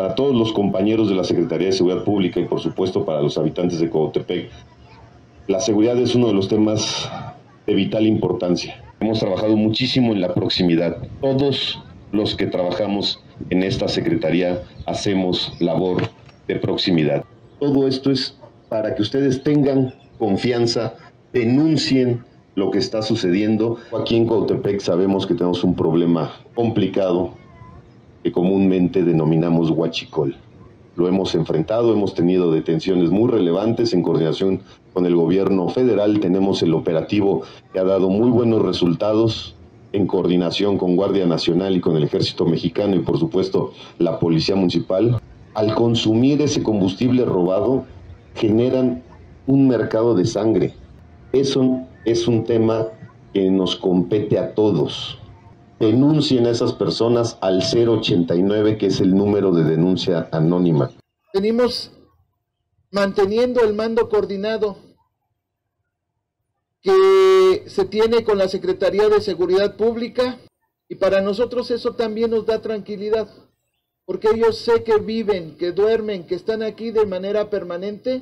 para todos los compañeros de la Secretaría de Seguridad Pública y por supuesto para los habitantes de Coatepec, la seguridad es uno de los temas de vital importancia. Hemos trabajado muchísimo en la proximidad. Todos los que trabajamos en esta Secretaría hacemos labor de proximidad. Todo esto es para que ustedes tengan confianza, denuncien lo que está sucediendo. Aquí en Coatepec sabemos que tenemos un problema complicado que comúnmente denominamos huachicol. Lo hemos enfrentado, hemos tenido detenciones muy relevantes en coordinación con el gobierno federal. Tenemos el operativo que ha dado muy buenos resultados en coordinación con Guardia Nacional y con el Ejército Mexicano y por supuesto la Policía Municipal. Al consumir ese combustible robado generan un mercado de sangre. Eso es un tema que nos compete a todos. Denuncien a esas personas al 089, que es el número de denuncia anónima. Venimos manteniendo el mando coordinado que se tiene con la Secretaría de Seguridad Pública, y para nosotros eso también nos da tranquilidad, porque ellos sé que viven, que duermen, que están aquí de manera permanente,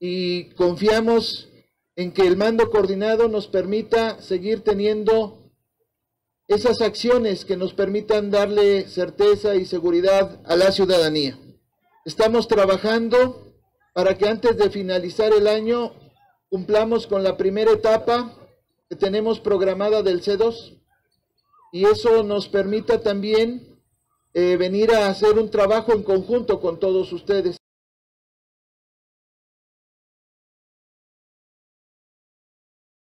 y confiamos en que el mando coordinado nos permita seguir teniendo esas acciones que nos permitan darle certeza y seguridad a la ciudadanía. Estamos trabajando para que antes de finalizar el año cumplamos con la primera etapa que tenemos programada del C2, y eso nos permita también venir a hacer un trabajo en conjunto con todos ustedes.